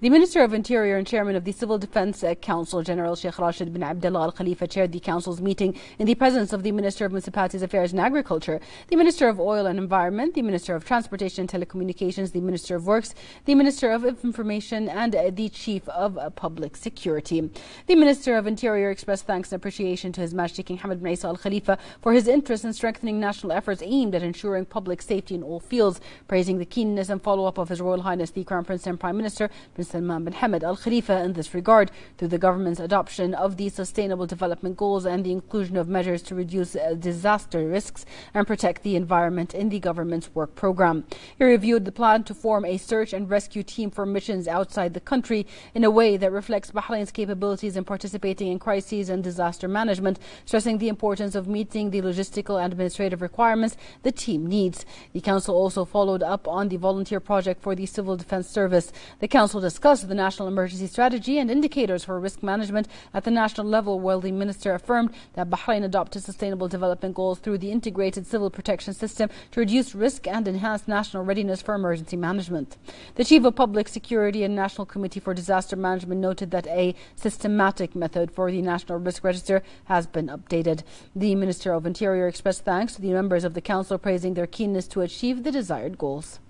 The Minister of Interior and Chairman of the Civil Defense Council, General Sheikh Rashid bin Abdullah Al-Khalifa, chaired the Council's meeting in the presence of the Minister of Municipalities Affairs and Agriculture, the Minister of Oil and Environment, the Minister of Transportation and Telecommunications, the Minister of Works, the Minister of Information, and the Chief of Public Security. The Minister of Interior expressed thanks and appreciation to His Majesty King Hamad bin Isa Al-Khalifa for his interest in strengthening national efforts aimed at ensuring public safety in all fields, praising the keenness and follow-up of His Royal Highness the Crown Prince and Prime Minister, Salman bin Hamad al-Khalifa, in this regard, through the government's adoption of the Sustainable Development Goals and the inclusion of measures to reduce disaster risks and protect the environment in the government's work program. He reviewed the plan to form a search and rescue team for missions outside the country in a way that reflects Bahrain's capabilities in participating in crises and disaster management, stressing the importance of meeting the logistical and administrative requirements the team needs. The Council also followed up on the volunteer project for the Civil Defense Service. The Council discussed the National Emergency Strategy and indicators for risk management at the national level, while the Minister affirmed that Bahrain adopted Sustainable Development Goals through the Integrated Civil Protection System to reduce risk and enhance national readiness for emergency management. The Chief of Public Security and National Committee for Disaster Management noted that a systematic method for the National Risk Register has been updated. The Minister of Interior expressed thanks to the members of the Council, praising their keenness to achieve the desired goals.